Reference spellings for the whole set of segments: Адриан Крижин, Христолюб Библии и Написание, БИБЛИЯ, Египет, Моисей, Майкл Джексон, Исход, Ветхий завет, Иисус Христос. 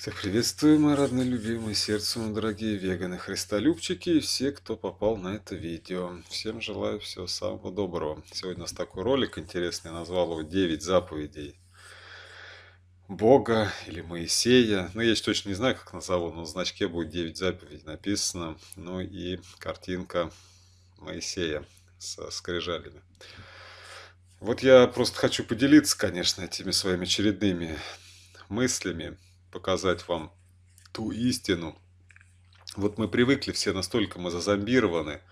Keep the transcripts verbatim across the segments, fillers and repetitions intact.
Всех приветствую, мои родные, любимые, сердцу, дорогие веганы, христолюбчики и все, кто попал на это видео. Всем желаю всего самого доброго. Сегодня у нас такой ролик интересный, я назвал его «девять заповедей Бога» или Моисея. Ну, я еще точно не знаю, как назову, но в значке будет «девять заповедей» написано. Ну и картинка Моисея со скрижалями. Вот я просто хочу поделиться, конечно, этими своими очередными мыслями, показать вам ту истину. Вот мы привыкли все, настолько мы зазомбированы.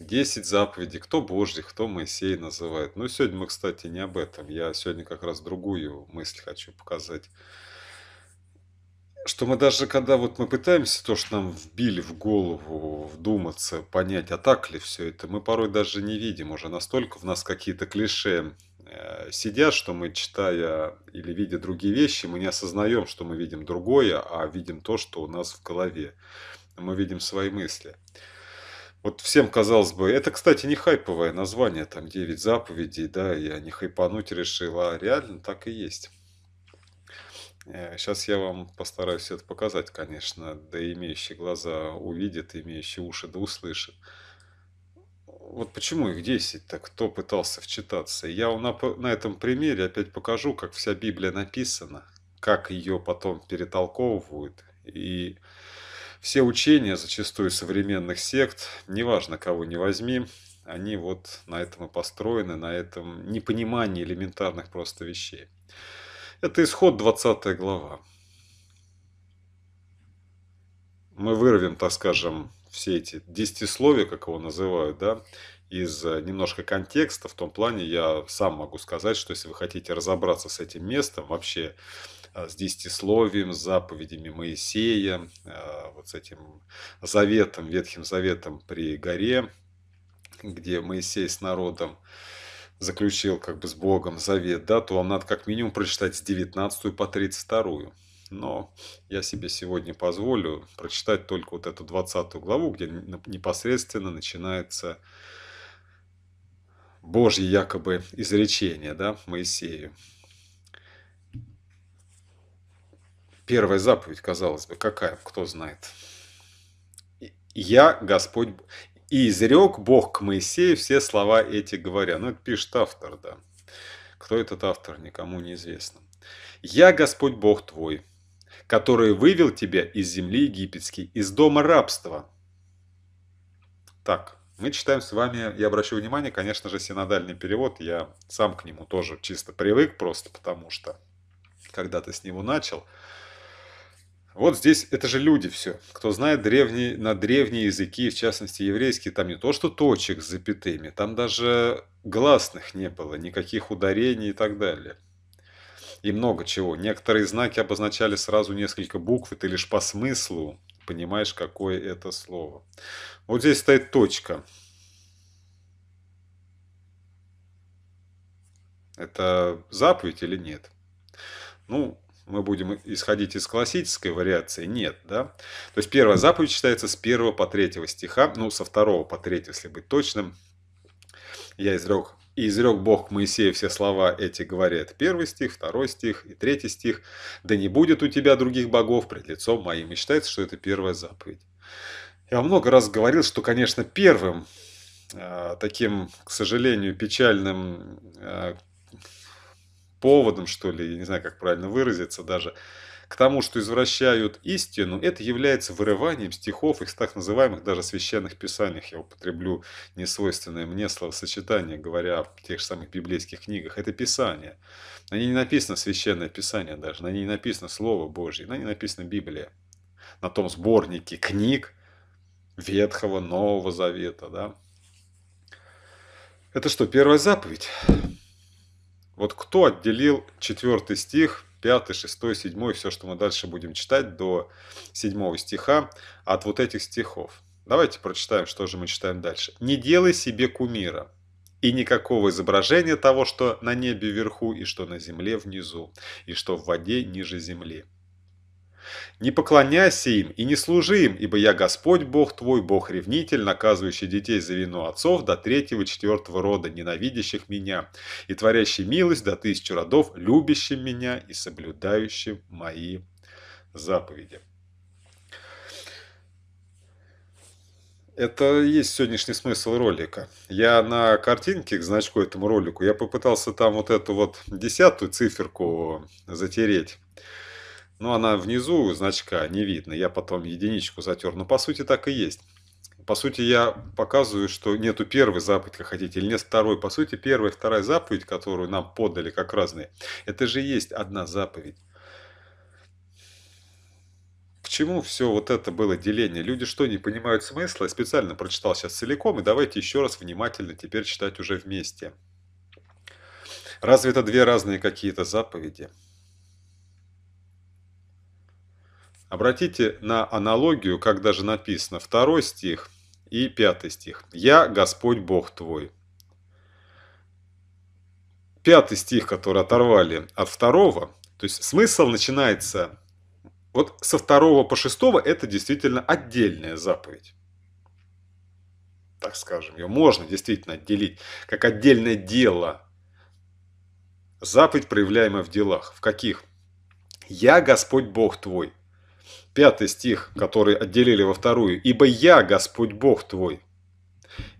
десять заповедей, кто Божий, кто Моисей называет. Но сегодня мы, кстати, не об этом. Я сегодня как раз другую мысль хочу показать. Что мы даже, когда вот мы пытаемся то, что нам вбили в голову, вдуматься, понять, а так ли все это, мы порой даже не видим уже. Настолько в нас какие-то клише сидят, что мы, читая или видя другие вещи, мы не осознаем, что мы видим другое, а видим то, что у нас в голове. Мы видим свои мысли. Вот всем, казалось бы, это, кстати, не хайповое название, там девять заповедей, да, я не хайпануть решил, а реально так и есть. Сейчас я вам постараюсь это показать, конечно, да имеющие глаза увидят, имеющие уши да услышат. Вот почему их десять-то, кто пытался вчитаться? Я вам на этом примере опять покажу, как вся Библия написана, как ее потом перетолковывают. И все учения, зачастую современных сект, неважно, кого не возьми, они вот на этом и построены, на этом непонимании элементарных просто вещей. Это Исход, двадцатая глава. Мы вырвем, так скажем, все эти десятисловия, как его называют, да, из немножко контекста. В том плане я сам могу сказать, что если вы хотите разобраться с этим местом, вообще с десятисловием, с заповедями Моисея, вот с этим заветом, Ветхим заветом при горе, где Моисей с народом заключил как бы с Богом завет, да, то вам надо как минимум прочитать с девятнадцатой по тридцать вторую. Но я себе сегодня позволю прочитать только вот эту двадцатую главу, где непосредственно начинается Божье якобы изречение, да, Моисею. Первая заповедь, казалось бы, какая, кто знает. «Я, Господь, и изрек Бог к Моисею все слова эти говоря». Ну, это пишет автор, да. Кто этот автор, никому не известно. «Я, Господь Бог твой, который вывел тебя из земли египетской, из дома рабства». Так, мы читаем с вами, я обращу внимание, конечно же, синодальный перевод. Я сам к нему тоже чисто привык, просто потому что когда-то с него начал. Вот здесь, это же люди все, кто знает древние, на древние языки, в частности еврейские, там не то что точек с запятыми, там даже гласных не было, никаких ударений и так далее. И много чего. Некоторые знаки обозначали сразу несколько букв, и ты лишь по смыслу понимаешь, какое это слово. Вот здесь стоит точка. Это заповедь или нет? Ну, мы будем исходить из классической вариации. Нет, да? То есть первая заповедь читается с первого по третий стиха, ну, со второго по третий, если быть точным. Я изрек... «И изрек Бог к Моисею все слова эти говорят». Первый стих, второй стих и третий стих. «Да не будет у тебя других богов пред лицом моим». И считается, что это первая заповедь. Я много раз говорил, что, конечно, первым э, таким, к сожалению, печальным э, поводом, что ли, я не знаю, как правильно выразиться даже, к тому, что извращают истину, это является вырыванием стихов из так называемых даже священных писаниях. Я употреблю несвойственное мне словосочетание, говоря о тех же самых библейских книгах. Это Писание. На ней не написано священное Писание даже, на ней не написано Слово Божье, на ней не написано Библия. На том сборнике книг Ветхого, Нового Завета. Да? Это что, первая заповедь? Вот кто отделил четвертый стих, пятый, шестой, седьмой, все, что мы дальше будем читать до седьмого стиха, от вот этих стихов. Давайте прочитаем, что же мы читаем дальше. «Не делай себе кумира и никакого изображения того, что на небе вверху, и что на земле внизу, и что в воде ниже земли. Не поклоняйся им и не служи им, ибо я Господь Бог твой, Бог-ревнитель, наказывающий детей за вину отцов до третьего и четвертого рода, ненавидящих меня, и творящий милость до тысячи родов, любящим меня и соблюдающим мои заповеди. Это и есть сегодняшний смысл ролика. Я на картинке к значку этому ролику, я попытался там вот эту вот десятую циферку затереть. Но она внизу значка не видно, я потом единичку затер. Но по сути так и есть. По сути я показываю, что нету первой заповеди, как хотите, или нет второй. По сути первая и вторая заповедь, которую нам подали как разные, это же есть одна заповедь. К чему все вот это было деление? Люди что, не понимают смысла? Я специально прочитал сейчас целиком, и давайте еще раз внимательно теперь читать уже вместе. Разве это две разные какие-то заповеди? Обратите на аналогию, как даже написано, второй стих и пятый стих. «Я Господь Бог твой». Пятый стих, который оторвали от второго, то есть смысл начинается... Вот со второго по шестого это действительно отдельная заповедь. Так скажем, ее можно действительно отделить, как отдельное дело. Заповедь, проявляемая в делах. В каких? «Я Господь Бог твой». Пятый стих, который отделили во вторую. «Ибо я Господь Бог твой».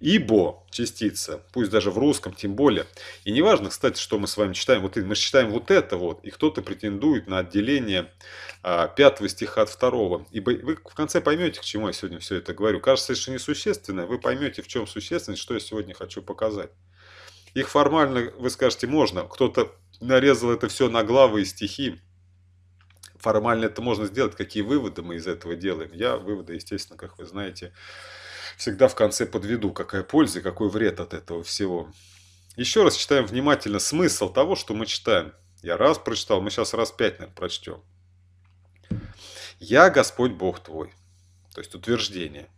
«Ибо» частица, пусть даже в русском, тем более. И неважно, кстати, что мы с вами читаем. Вот мы читаем вот это вот, и кто-то претендует на отделение пятого стиха от второго. Ибо вы в конце поймете, к чему я сегодня все это говорю. Кажется, что несущественно, вы поймете, в чем существенность, что я сегодня хочу показать. Их формально, вы скажете, можно. Кто-то нарезал это все на главы и стихи. Формально это можно сделать. Какие выводы мы из этого делаем? Я выводы, естественно, как вы знаете, всегда в конце подведу, какая польза и какой вред от этого всего. Еще раз читаем внимательно смысл того, что мы читаем. Я раз прочитал, мы сейчас раз пять, наверное, прочтем. «Я Господь Бог твой», то есть утверждение,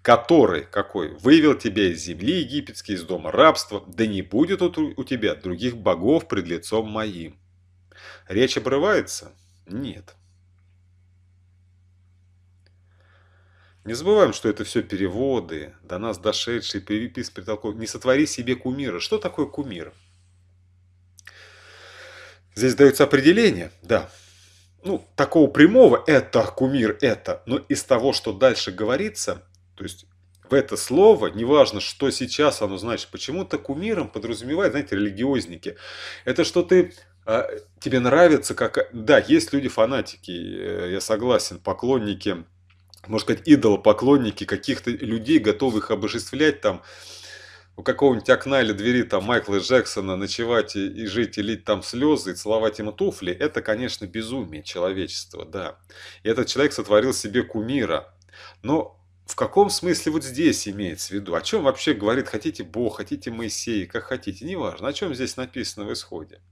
«который, какой, вывел тебя из земли египетской, из дома рабства, да не будет у тебя других богов пред лицом моим». Речь обрывается? Нет. Не забываем, что это все переводы, до нас дошедшие, переписки, притолков. Не сотвори себе кумира. Что такое кумир? Здесь дается определение, да. Ну, такого прямого, это кумир, это. Но из того, что дальше говорится, то есть в это слово, неважно, что сейчас оно значит, почему-то кумиром подразумевает, знаете, религиозники. Это что ты... Тебе нравится, как... Да, есть люди-фанатики, я согласен, поклонники... Можно сказать, идолопоклонники каких-то людей, готовых обожествлять там у какого-нибудь окна или двери там Майкла Джексона, ночевать и, и жить, и лить там слезы, и целовать ему туфли. Это, конечно, безумие человечества, да. И этот человек сотворил себе кумира. Но в каком смысле вот здесь имеется в виду? О чем вообще говорит, хотите Бог, хотите Моисей, как хотите, неважно. О чем здесь написано в Исходе?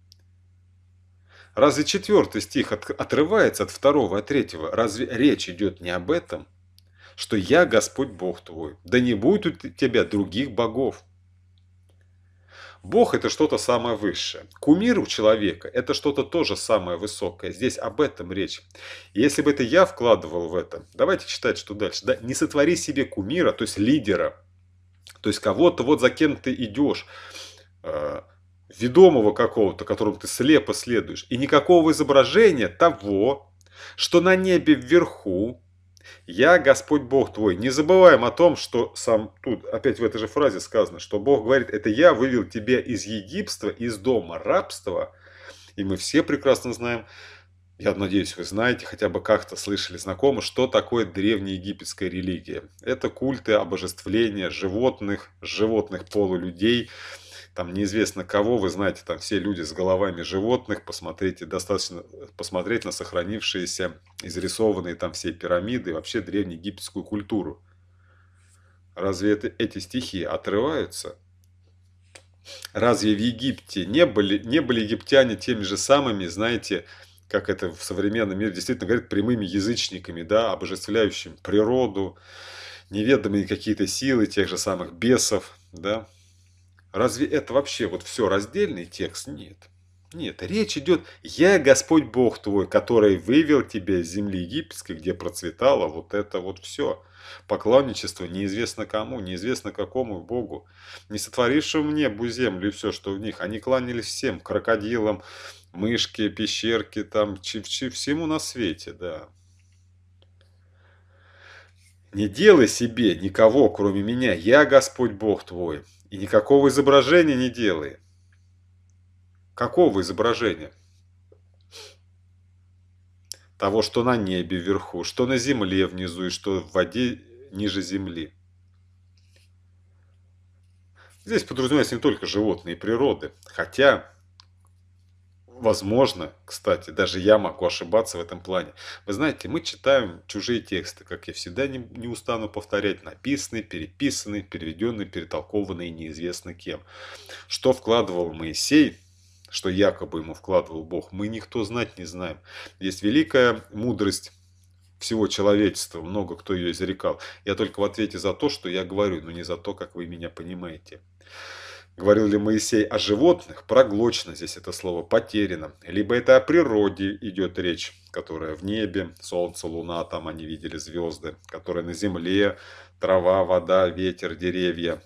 Разве четвертый стих отрывается от второго, от третьего? Разве речь идет не об этом? Что я Господь Бог твой, да не будет у тебя других богов. Бог это что-то самое высшее. Кумир у человека это что-то тоже самое высокое. Здесь об этом речь. Если бы это я вкладывал в это, давайте читать, что дальше. Да? Не сотвори себе кумира, то есть лидера, то есть кого-то, вот за кем ты идешь. Ведомого какого-то, которому ты слепо следуешь, и никакого изображения того, что на небе вверху «Я Господь Бог твой». Не забываем о том, что сам тут опять в этой же фразе сказано, что Бог говорит «Это я вывел тебя из Египства, из дома рабства». И мы все прекрасно знаем, я надеюсь, вы знаете, хотя бы как-то слышали знакомы, что такое древнеегипетская религия. Это культы обожествления животных, животных полулюдей, там неизвестно кого, вы знаете, там все люди с головами животных, посмотрите, достаточно посмотреть на сохранившиеся, изрисованные там все пирамиды, вообще древнеегипетскую культуру. Разве это, эти стихи отрываются? Разве в Египте не были, не были египтяне теми же самыми, знаете, как это в современном мире действительно говорят, прямыми язычниками, да, обожествляющими природу, неведомые какие-то силы тех же самых бесов, да? Разве это вообще вот все раздельный текст? Нет. Нет. Речь идет «Я Господь Бог твой, который вывел тебя из земли египетской, где процветало вот это вот все». Поклонничество неизвестно кому, неизвестно какому Богу. Не сотворившему небу, землю и все, что в них. Они кланялись всем. Крокодилам, мышке, пещерке, там, всему на свете, да. Не делай себе никого, кроме меня, я Господь Бог твой, и никакого изображения не делай. Какого изображения? Того, что на небе вверху, что на земле внизу и что в воде ниже земли. Здесь подразумеваются не только животные и природы, хотя, возможно, кстати, даже я могу ошибаться в этом плане. Вы знаете, мы читаем чужие тексты, как я всегда не, не устану повторять, написанные, переписанные, переведенные, перетолкованные, неизвестно кем. Что вкладывал Моисей, что якобы ему вкладывал Бог, мы никто знать не знаем. Есть великая мудрость всего человечества, много кто ее изрекал. Я только в ответе за то, что я говорю, но не за то, как вы меня понимаете. Говорил ли Моисей о животных? Проглочено здесь это слово, потеряно. Либо это о природе идет речь, которая в небе, солнце, луна, там они видели звезды, которая на земле, трава, вода, ветер, деревья,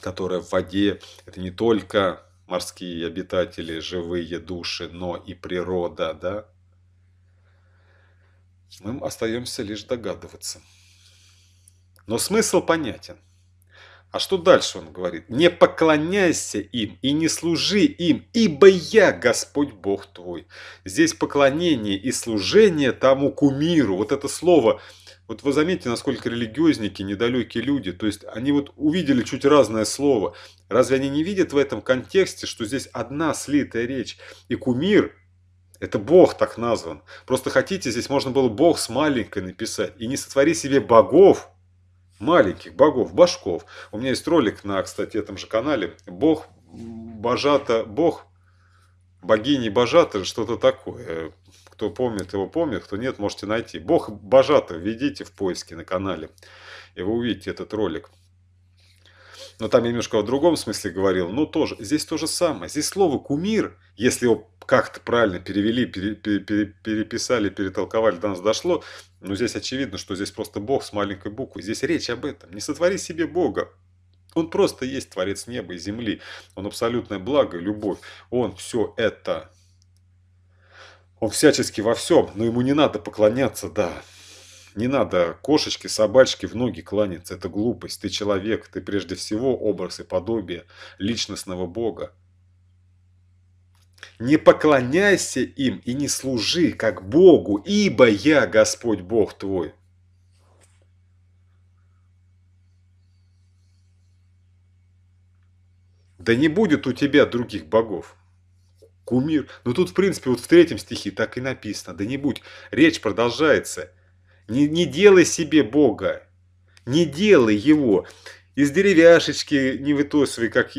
которая в воде. Это не только морские обитатели, живые души, но и природа, да? Мы остаемся лишь догадываться. Но смысл понятен. А что дальше он говорит? «Не поклоняйся им и не служи им, ибо я Господь Бог твой». Здесь поклонение и служение тому кумиру. Вот это слово. Вот вы заметите, насколько религиозники, недалекие люди. То есть они вот увидели чуть разное слово. Разве они не видят в этом контексте, что здесь одна слитая речь? И кумир — это Бог так назван. Просто хотите, здесь можно было Бог с маленькой написать. И не сотвори себе богов, маленьких богов, башков. У меня есть ролик на, кстати, этом же канале. Бог Божата, Бог богини Божата, что-то такое. Кто помнит, его помнит, кто нет, можете найти. Бог Божата введите в поиске на канале, и вы увидите этот ролик. Но там я немножко о другом смысле говорил, но тоже здесь то же самое. Здесь слово «кумир», если его как-то правильно перевели, пере, пере, пере, переписали, перетолковали, до нас дошло, но здесь очевидно, что здесь просто Бог с маленькой буквы. Здесь речь об этом. Не сотвори себе Бога. Он просто есть Творец неба и земли. Он абсолютное благо и любовь. Он все это. Он всячески во всем, но ему не надо поклоняться, да. Не надо кошечке, собачке в ноги кланяться. Это глупость. Ты человек. Ты прежде всего образ и подобие личностного Бога. «Не поклоняйся им и не служи, как Богу, ибо я Господь Бог твой». Да не будет у тебя других богов. Кумир. Но тут, в принципе, вот в третьем стихе так и написано. Да не будь. Речь продолжается. Не, не делай себе Бога, не делай его. Из деревяшечки не вытосывай, как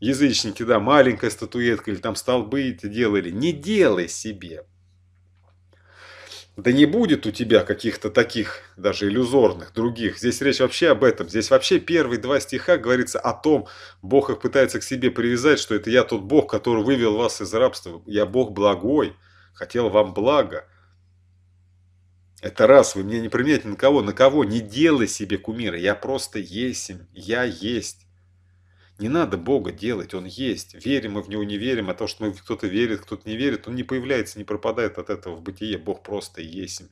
язычники, да, маленькая статуэтка или там столбы это делали. Не делай себе. Да не будет у тебя каких-то таких, даже иллюзорных, других. Здесь речь вообще об этом. Здесь вообще первые два стиха говорится о том, Бог их пытается к себе привязать, что это я тот Бог, который вывел вас из рабства. Я Бог благой, хотел вам блага. Это раз, вы меня не применяете на кого, на кого, не делай себе кумира, я просто есть, я есть. Не надо Бога делать, Он есть, верим мы в Него, не верим, а то, что мы кто-то верит, кто-то не верит, Он не появляется, не пропадает от этого в бытие, Бог просто есть.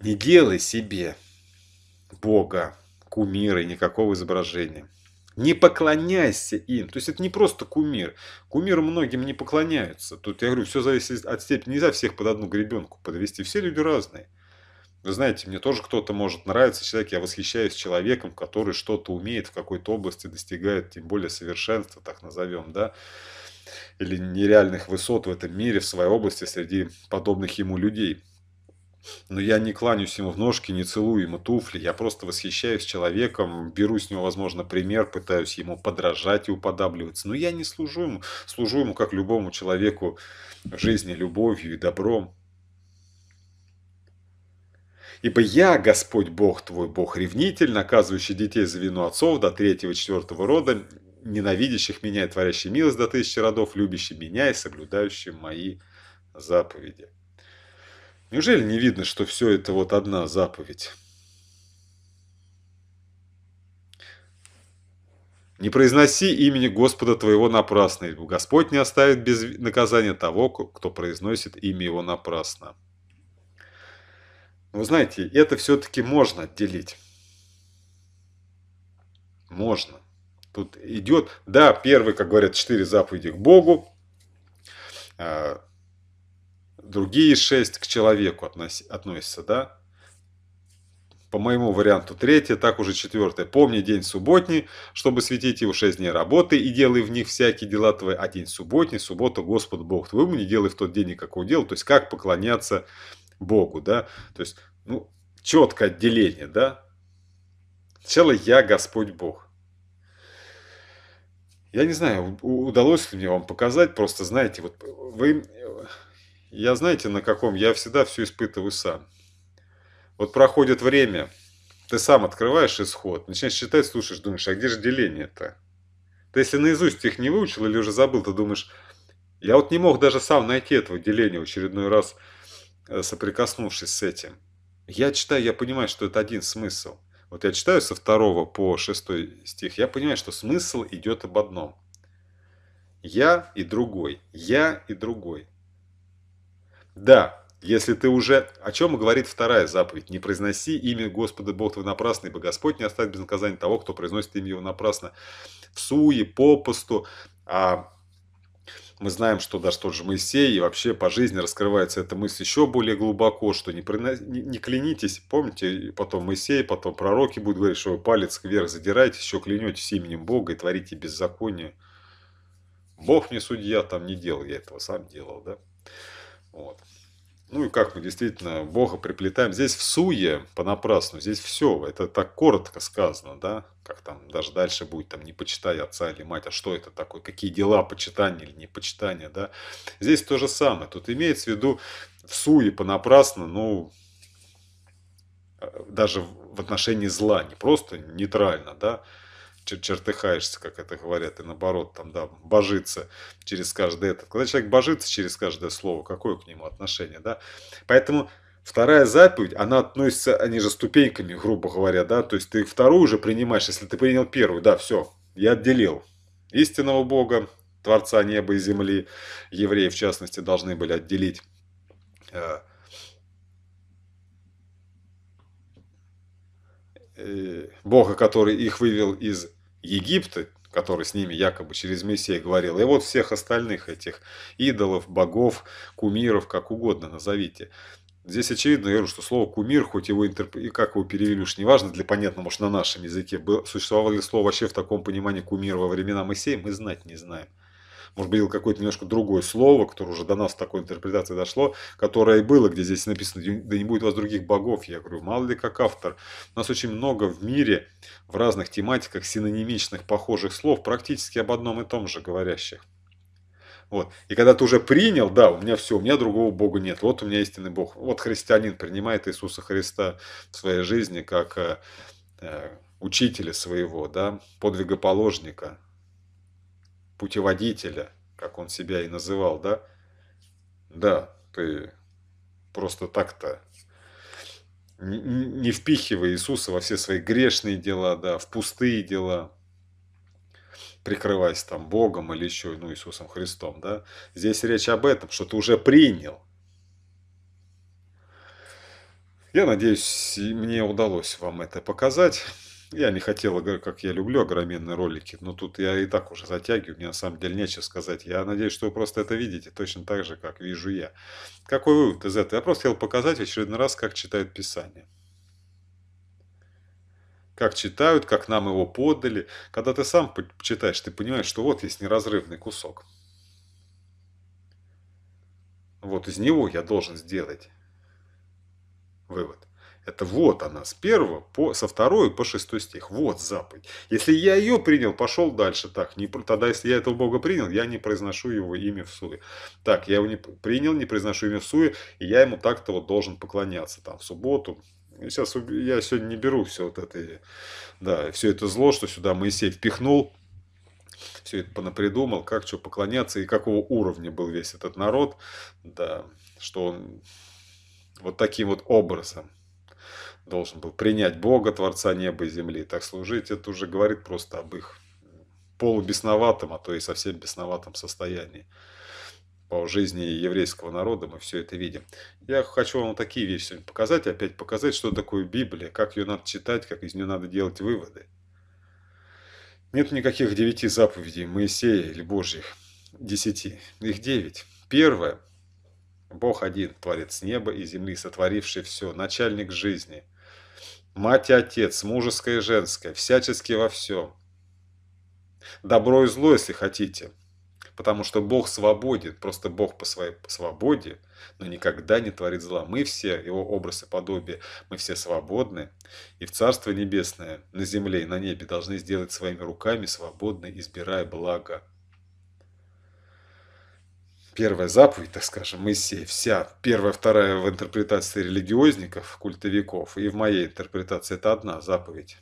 Не делай себе Бога, кумира и никакого изображения. Не поклоняйся им. То есть это не просто кумир. Кумиру многим не поклоняются. Тут я говорю, все зависит от степени. Нельзя всех под одну гребенку подвести. Все люди разные. Вы знаете, мне тоже кто-то может нравиться. Человек, я восхищаюсь человеком, который что-то умеет в какой-то области, достигает тем более совершенства, так назовем, да, или нереальных высот в этом мире, в своей области, среди подобных ему людей. Но я не кланяюсь ему в ножки, не целую ему туфли. Я просто восхищаюсь человеком, беру с него, возможно, пример, пытаюсь ему подражать и уподабливаться. Но я не служу ему. Служу ему, как любому человеку, в жизни, любовью и добром. «Ибо я, Господь Бог твой, Бог ревнитель, наказывающий детей за вину отцов до третьего, четвертого рода, ненавидящих меня и творящих милость до тысячи родов, любящих меня и соблюдающих мои заповеди». Неужели не видно, что все это вот одна заповедь? «Не произноси имени Господа твоего напрасно, ибо Господь не оставит без наказания того, кто произносит имя его напрасно». Но вы знаете, это все-таки можно отделить. Можно. Тут идет, да, первый, как говорят, четыре заповеди к Богу, другие шесть к человеку относятся, да. По моему варианту третье, так уже четвертое. Помни день субботний, чтобы светить его шесть дней работы, и делай в них всякие дела твои. А день субботний, суббота, Господь Бог твоему, не делай в тот день никакого дела. То есть, как поклоняться Богу, да. То есть, ну, четкое отделение, да. Сначала я Господь Бог. Я не знаю, удалось ли мне вам показать, просто, знаете, вот вы... Я, знаете, на каком? Я всегда все испытываю сам. Вот проходит время, ты сам открываешь Исход, начинаешь читать, слушаешь, думаешь, а где же деление-то? Ты если наизусть их не выучил или уже забыл, ты думаешь, я вот не мог даже сам найти этого деления в очередной раз, соприкоснувшись с этим. Я читаю, я понимаю, что это один смысл. Вот я читаю со второго по шестой стих, я понимаю, что смысл идет об одном. Я и другой, я и другой. Да. Если ты уже... О чем говорит вторая заповедь? Не произноси имя Господа Бога твоего напрасно, ибо Господь не оставит без наказания того, кто произносит имя его напрасно. В суе, попусту. А мы знаем, что даже тот же Моисей и вообще по жизни раскрывается эта мысль еще более глубоко, что не, прино... не, не клянитесь. Помните, потом Моисей, потом пророки будут говорить, что вы палец вверх задираете, еще клянетесь именем Бога и творите беззаконие. Бог не судья, там не делал, я этого сам делал, да? Вот. Ну и как мы действительно Бога приплетаем. Здесь в суе понапрасну, здесь все. Это так коротко сказано, да? Как там даже дальше будет, там, не почитай отца или мать, а что это такое? Какие дела, почитание или непочитание, да? Здесь то же самое. Тут имеется в виду в суе понапрасну, ну, даже в отношении зла, не просто нейтрально, да? Чертыхаешься, как это говорят, и наоборот, там, да, божится через каждое это. Когда человек божится через каждое слово, какое к нему отношение, да? Поэтому вторая заповедь, она относится, они же ступеньками, грубо говоря, да, то есть ты вторую уже принимаешь, если ты принял первую, да, все, я отделил истинного Бога, Творца неба и земли, евреи, в частности, должны были отделить э, э, Бога, который их вывел из Египта, который с ними якобы через Моисея говорил, и вот всех остальных этих идолов, богов, кумиров, как угодно назовите. Здесь очевидно, я говорю, что слово «кумир», хоть его интерп... и как его перевели, уж неважно, для понятного, что на нашем языке было... существовало ли слово вообще в таком понимании «кумир» во времена Моисея, мы знать не знаем. Может, было какое-то немножко другое слово, которое уже до нас в такой интерпретации дошло, которое и было, где здесь написано, да не будет у вас других богов. Я говорю, мало ли как автор. У нас очень много в мире, в разных тематиках, синонимичных, похожих слов, практически об одном и том же говорящих. Вот. И когда ты уже принял, да, у меня все, у меня другого бога нет, вот у меня истинный бог. Вот христианин принимает Иисуса Христа в своей жизни как э, э, учителя своего, да, подвигоположника, путеводителя, как он себя и называл, да? Да, ты просто так-то не впихивай Иисуса во все свои грешные дела, да, в пустые дела, прикрываясь там Богом или еще, ну, Иисусом Христом, да? Здесь речь об этом, что ты уже принял. Я надеюсь, мне удалось вам это показать. Я не хотел, как я люблю огроменные ролики, но тут я и так уже затягиваю, мне на самом деле нечего сказать. Я надеюсь, что вы просто это видите, точно так же, как вижу я. Какой вывод из этого? Я просто хотел показать в очередной раз, как читают Писание. Как читают, как нам его подали. Когда ты сам читаешь, ты понимаешь, что вот есть неразрывный кусок. Вот из него я должен сделать вывод. Это вот она, с первого, по, со второго по шестой стих. Вот заповедь. Если я ее принял, пошел дальше. Так, не, тогда, если я этого Бога принял, я не произношу его имя в суе. Так, я его не принял, не произношу имя в суе, и я ему так-то вот должен поклоняться. Там, в субботу. Сейчас я сегодня не беру все вот это, да, все это зло, что сюда Моисей впихнул. Все это понапридумал, как что поклоняться, и какого уровня был весь этот народ. Да, что он вот таким вот образом должен был принять Бога, Творца неба и земли, так служить. Это уже говорит просто об их полубесноватом, а то и совсем бесноватом состоянии. по жизни еврейского народа мы все это видим. Я хочу вам такие вещи сегодня показать, опять показать, что такое Библия, как ее надо читать, как из нее надо делать выводы. Нет никаких девяти заповедей Моисея или Божьих, десяти, их девять. Первое. Бог один, творец неба и земли, сотворивший все, начальник жизни, мать и отец, мужеское и женское, всячески во всем. Добро и зло, если хотите, потому что Бог свободен, просто Бог по своей свободе, но никогда не творит зла. Мы все, его образ и подобие, мы все свободны, и в Царство Небесное на земле и на небе должны сделать своими руками свободно, избирая благо. Первая заповедь, так скажем, Моисея, вся, первая, вторая в интерпретации религиозников, культовиков, и в моей интерпретации это одна заповедь.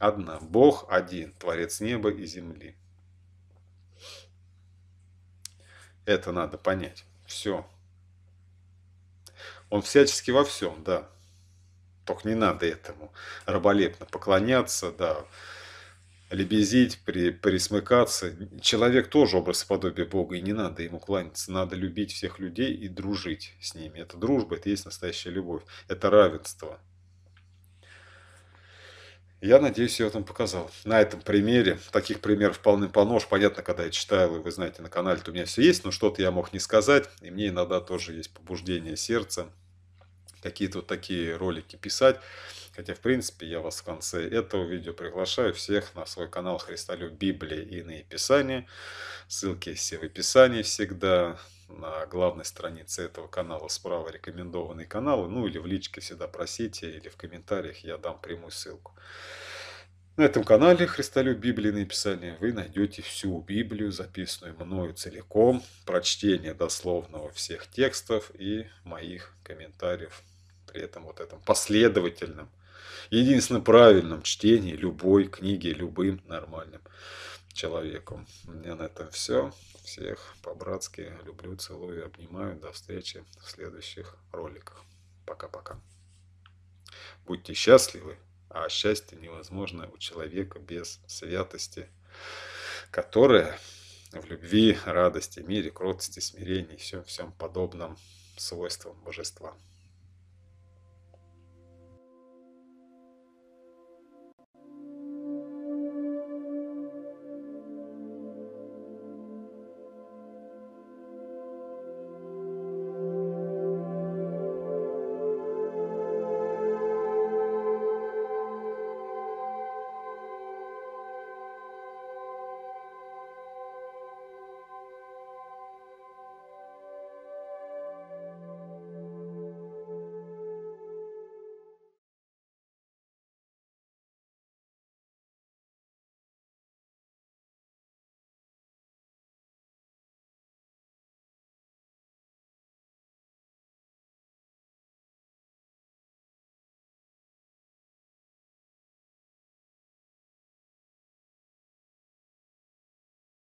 Одна. Бог один, творец неба и земли. Это надо понять. Все. Он всячески во всем, да. Только не надо этому раболепно поклоняться, да. Лебезить, присмыкаться. Человек тоже образ и подобие Бога, и не надо ему кланяться. Надо любить всех людей и дружить с ними. Это дружба, это есть настоящая любовь. Это равенство. Я надеюсь, я вам показал. На этом примере, таких примеров полным-полно. Понятно, когда я читаю, и вы знаете, на канале-то у меня все есть, но что-то я мог не сказать. И мне иногда тоже есть побуждение сердца какие-то вот такие ролики писать. Хотя, в принципе, я вас в конце этого видео приглашаю всех на свой канал Христолюб Библии и Написание. Ссылки все в описании всегда. На главной странице этого канала справа рекомендованные каналы. Ну или в личке всегда просите, или в комментариях я дам прямую ссылку. На этом канале Христолюб Библии и Написание вы найдете всю Библию, записанную мною целиком. Прочтение дословного всех текстов и моих комментариев. При этом вот этом последовательном. Единственным правильным чтении любой книги, любым нормальным человеком. У меня на этом все. Всех по-братски люблю, целую, обнимаю. До встречи в следующих роликах. Пока-пока. Будьте счастливы, а счастье невозможно у человека без святости, которая в любви, радости, мире, кротости, смирении и всем, всем подобном свойствам Божества.